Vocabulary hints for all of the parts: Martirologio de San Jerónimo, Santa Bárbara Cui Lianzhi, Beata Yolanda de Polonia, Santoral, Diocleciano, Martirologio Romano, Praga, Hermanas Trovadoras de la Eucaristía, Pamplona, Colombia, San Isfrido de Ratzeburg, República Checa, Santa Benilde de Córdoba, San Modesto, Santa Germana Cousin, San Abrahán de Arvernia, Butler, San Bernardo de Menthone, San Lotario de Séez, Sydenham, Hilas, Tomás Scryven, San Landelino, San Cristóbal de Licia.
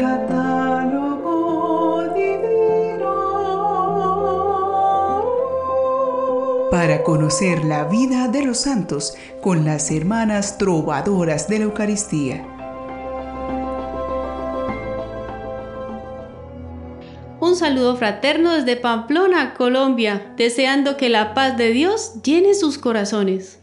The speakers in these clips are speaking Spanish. Catálogo Divino. Para conocer la vida de los santos con las hermanas trovadoras de la Eucaristía. Un saludo fraterno desde Pamplona, Colombia, deseando que la paz de Dios llene sus corazones.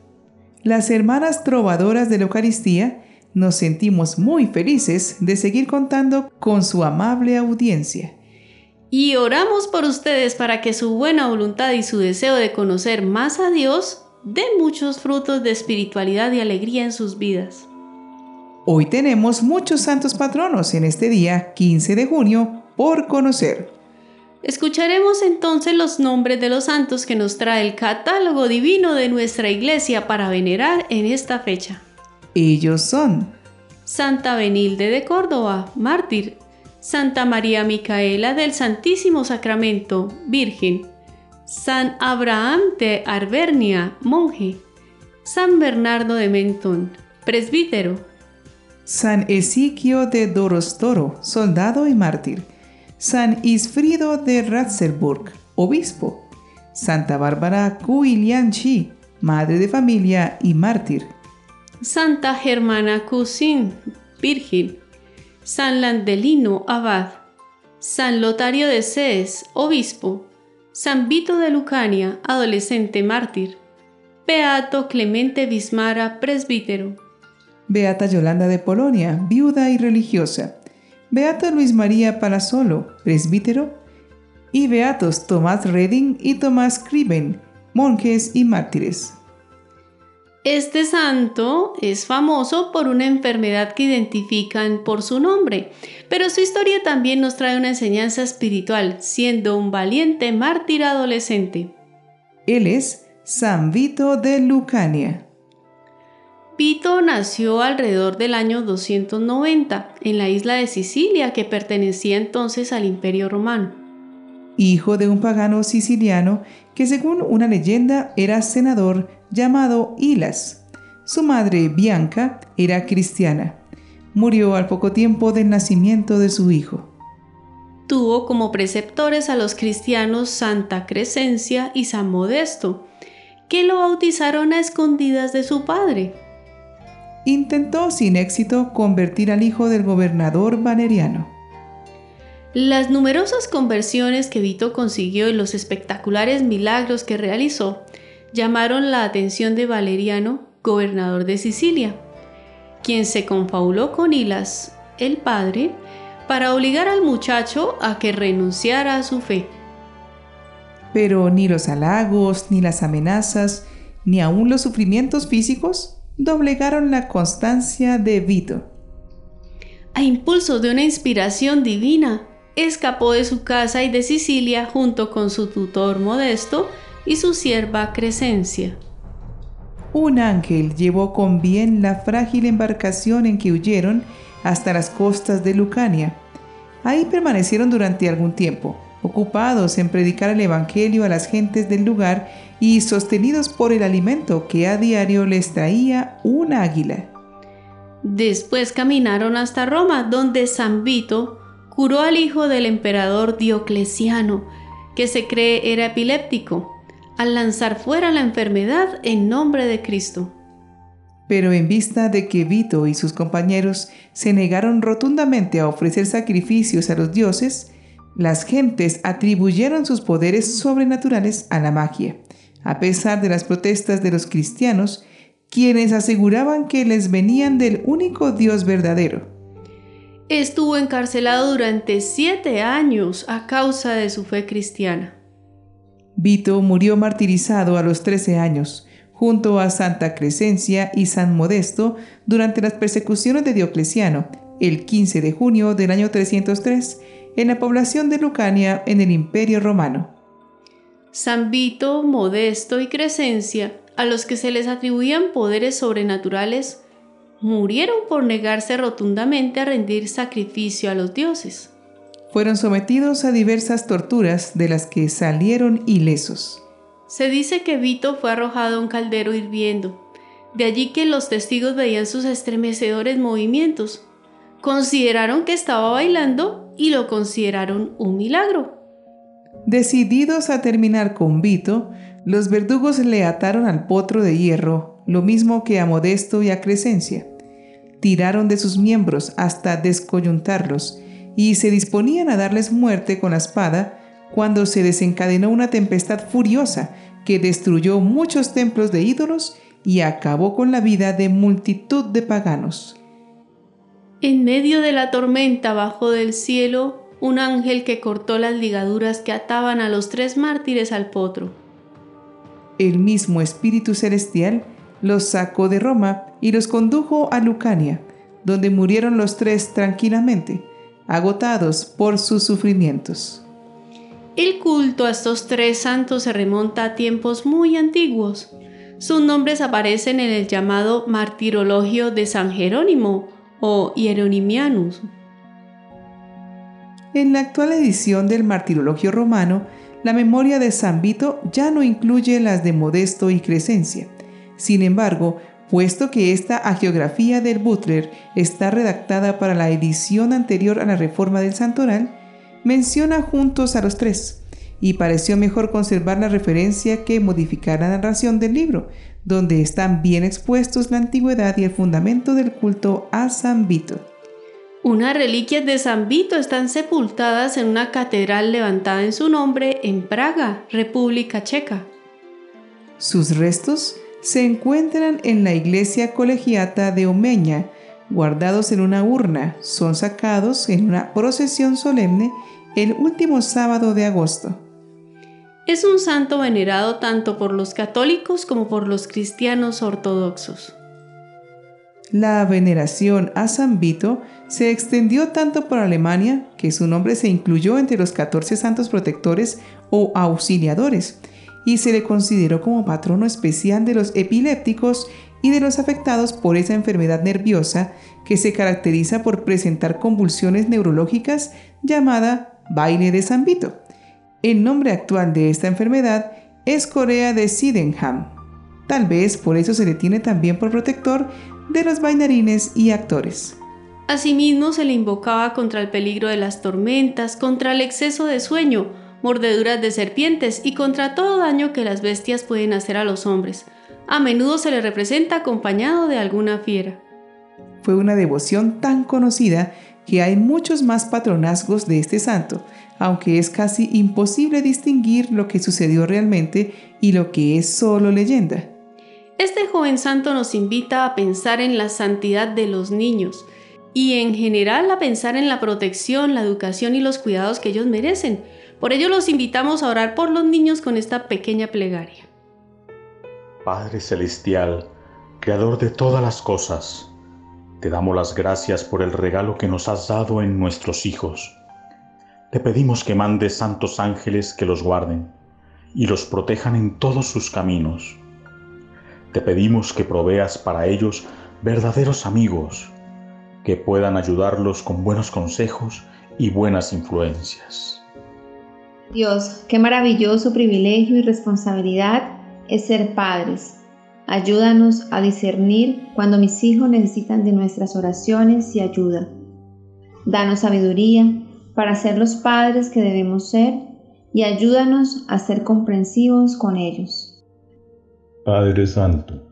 Las hermanas trovadoras de la Eucaristía nos sentimos muy felices de seguir contando con su amable audiencia. Y oramos por ustedes para que su buena voluntad y su deseo de conocer más a Dios den muchos frutos de espiritualidad y alegría en sus vidas. Hoy tenemos muchos santos patronos en este día 15 de junio por conocer. Escucharemos entonces los nombres de los santos que nos trae el catálogo divino de nuestra iglesia para venerar en esta fecha. Ellos son Santa Benilde de Córdoba, mártir; Santa María Micaela del Santísimo Sacramento, virgen; San Abrahán de Arvernia, monje; San Bernardo de Menthone, presbítero; San Hesiquio de Dorostoro, soldado y mártir; San Isfrido de Ratzeburg, obispo; Santa Bárbara Cui Lianzhi, madre de familia y mártir; Santa Germana Cousin, virgen; San Landelino, abad; San Lotario de Séez, obispo; San Vito de Lucania, adolescente mártir; Beato Clemente Vismara, presbítero; Beata Yolanda de Polonia, viuda y religiosa; Beato Luis María Palazzolo, presbítero; y beatos Tomás Reding y Tomás Scryven, monjes y mártires. Este santo es famoso por una enfermedad que identifican por su nombre, pero su historia también nos trae una enseñanza espiritual, siendo un valiente mártir adolescente. Él es San Vito de Lucania. Vito nació alrededor del año 290 en la isla de Sicilia, que pertenecía entonces al Imperio Romano. Hijo de un pagano siciliano que, según una leyenda, era senador llamado Hilas. Su madre, Bianca, era cristiana. Murió al poco tiempo del nacimiento de su hijo. Tuvo como preceptores a los cristianos Santa Crescencia y San Modesto, que lo bautizaron a escondidas de su padre. Intentó sin éxito convertir al hijo del gobernador Valeriano. Las numerosas conversiones que Vito consiguió y los espectaculares milagros que realizó llamaron la atención de Valeriano, gobernador de Sicilia, quien se confabuló con Hilas, el padre, para obligar al muchacho a que renunciara a su fe. Pero ni los halagos, ni las amenazas, ni aun los sufrimientos físicos doblegaron la constancia de Vito. A impulso de una inspiración divina, escapó de su casa y de Sicilia junto con su tutor Modesto y su sierva Crescencia. Un ángel llevó con bien la frágil embarcación en que huyeron hasta las costas de Lucania. Ahí permanecieron durante algún tiempo, ocupados en predicar el evangelio a las gentes del lugar y sostenidos por el alimento que a diario les traía un águila. Después caminaron hasta Roma, donde San Vito curó al hijo del emperador Diocleciano, que se cree era epiléptico, al lanzar fuera la enfermedad en nombre de Cristo. Pero en vista de que Vito y sus compañeros se negaron rotundamente a ofrecer sacrificios a los dioses, las gentes atribuyeron sus poderes sobrenaturales a la magia, a pesar de las protestas de los cristianos, quienes aseguraban que les venían del único Dios verdadero. Estuvo encarcelado durante 7 años a causa de su fe cristiana. Vito murió martirizado a los 13 años, junto a Santa Crescencia y San Modesto, durante las persecuciones de Diocleciano, el 15 de junio del año 303, en la población de Lucania, en el Imperio Romano. San Vito, Modesto y Crescencia, a los que se les atribuían poderes sobrenaturales, murieron por negarse rotundamente a rendir sacrificio a los dioses. Fueron sometidos a diversas torturas de las que salieron ilesos. Se dice que Vito fue arrojado a un caldero hirviendo, de allí que los testigos veían sus estremecedores movimientos, Consideraron que estaba bailando y lo consideraron un milagro. Decididos a terminar con Vito, los verdugos le ataron al potro de hierro, lo mismo que a Modesto y a Crescencia. Tiraron de sus miembros hasta descoyuntarlos y se disponían a darles muerte con la espada cuando se desencadenó una tempestad furiosa que destruyó muchos templos de ídolos y acabó con la vida de multitud de paganos. En medio de la tormenta bajó del cielo un ángel que cortó las ligaduras que ataban a los tres mártires al potro. El mismo Espíritu Celestial los sacó de Roma y los condujo a Lucania, donde murieron los tres tranquilamente, agotados por sus sufrimientos. El culto a estos tres santos se remonta a tiempos muy antiguos. Sus nombres aparecen en el llamado Martirologio de San Jerónimo o Hieronimianus. En la actual edición del Martirologio Romano, la memoria de San Vito ya no incluye las de Modesto y Crescencia. Sin embargo, puesto que esta hagiografía del Butler está redactada para la edición anterior a la reforma del Santoral, menciona juntos a los tres, y pareció mejor conservar la referencia que modificar la narración del libro, donde están bien expuestos la antigüedad y el fundamento del culto a San Vito. Unas reliquias de San Vito están sepultadas en una catedral levantada en su nombre en Praga, República Checa. Sus restos se encuentran en la iglesia colegiata de Omeña, guardados en una urna. Son sacados en una procesión solemne el último sábado de agosto. Es un santo venerado tanto por los católicos como por los cristianos ortodoxos. La veneración a San Vito se extendió tanto por Alemania que su nombre se incluyó entre los 14 santos protectores o auxiliadores y se le consideró como patrono especial de los epilépticos y de los afectados por esa enfermedad nerviosa que se caracteriza por presentar convulsiones neurológicas llamada baile de San Vito. El nombre actual de esta enfermedad es chorea de Sydenham. Tal vez por eso se le tiene también por protector de los bailarines y actores. Asimismo se le invocaba contra el peligro de las tormentas, contra el exceso de sueño, mordeduras de serpientes y contra todo daño que las bestias pueden hacer a los hombres. A menudo se le representa acompañado de alguna fiera. Fue una devoción tan conocida que hay muchos más patronazgos de este santo, aunque es casi imposible distinguir lo que sucedió realmente y lo que es solo leyenda. Este joven santo nos invita a pensar en la santidad de los niños y en general a pensar en la protección, la educación y los cuidados que ellos merecen. Por ello los invitamos a orar por los niños con esta pequeña plegaria. Padre Celestial, Creador de todas las cosas, te damos las gracias por el regalo que nos has dado en nuestros hijos. Te pedimos que mandes santos ángeles que los guarden y los protejan en todos sus caminos. Te pedimos que proveas para ellos verdaderos amigos, que puedan ayudarlos con buenos consejos y buenas influencias. Dios, qué maravilloso privilegio y responsabilidad es ser padres. Ayúdanos a discernir cuando mis hijos necesitan de nuestras oraciones y ayuda. Danos sabiduría para ser los padres que debemos ser y ayúdanos a ser comprensivos con ellos. Padre Santo,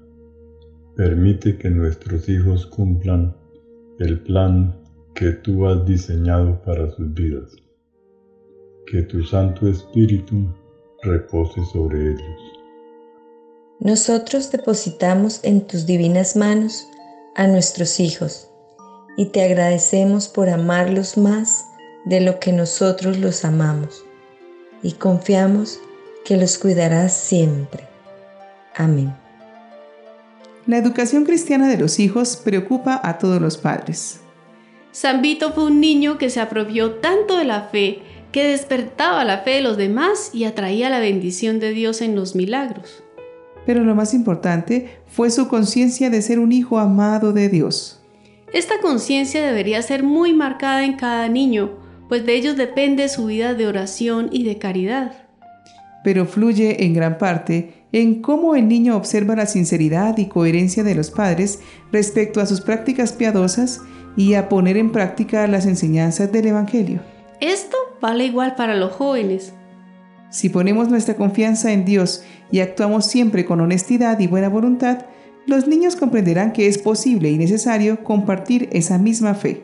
permite que nuestros hijos cumplan el plan que tú has diseñado para sus vidas. Que tu Santo Espíritu repose sobre ellos. Nosotros depositamos en tus divinas manos a nuestros hijos y te agradecemos por amarlos más de lo que nosotros los amamos y confiamos que los cuidarás siempre. Amén. La educación cristiana de los hijos preocupa a todos los padres. San Vito fue un niño que se apropió tanto de la fe que despertaba la fe de los demás y atraía la bendición de Dios en los milagros. Pero lo más importante fue su conciencia de ser un hijo amado de Dios. Esta conciencia debería ser muy marcada en cada niño, pues de ellos depende su vida de oración y de caridad. Pero fluye en gran parte en cómo el niño observa la sinceridad y coherencia de los padres respecto a sus prácticas piadosas y a poner en práctica las enseñanzas del Evangelio. Esto vale igual para los jóvenes. Si ponemos nuestra confianza en Dios y actuamos siempre con honestidad y buena voluntad, los niños comprenderán que es posible y necesario compartir esa misma fe.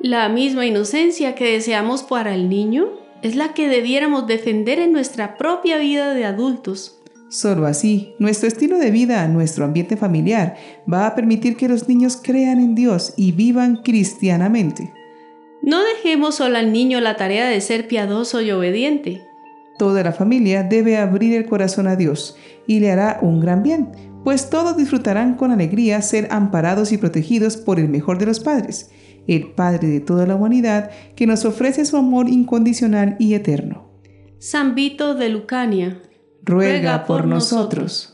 La misma inocencia que deseamos para el niño es la que debiéramos defender en nuestra propia vida de adultos. Solo así, nuestro estilo de vida, nuestro ambiente familiar, va a permitir que los niños crean en Dios y vivan cristianamente. No dejemos solo al niño la tarea de ser piadoso y obediente. Toda la familia debe abrir el corazón a Dios y le hará un gran bien, pues todos disfrutarán con alegría ser amparados y protegidos por el mejor de los padres, el Padre de toda la humanidad que nos ofrece su amor incondicional y eterno. San Vito de Lucania, ruega por nosotros.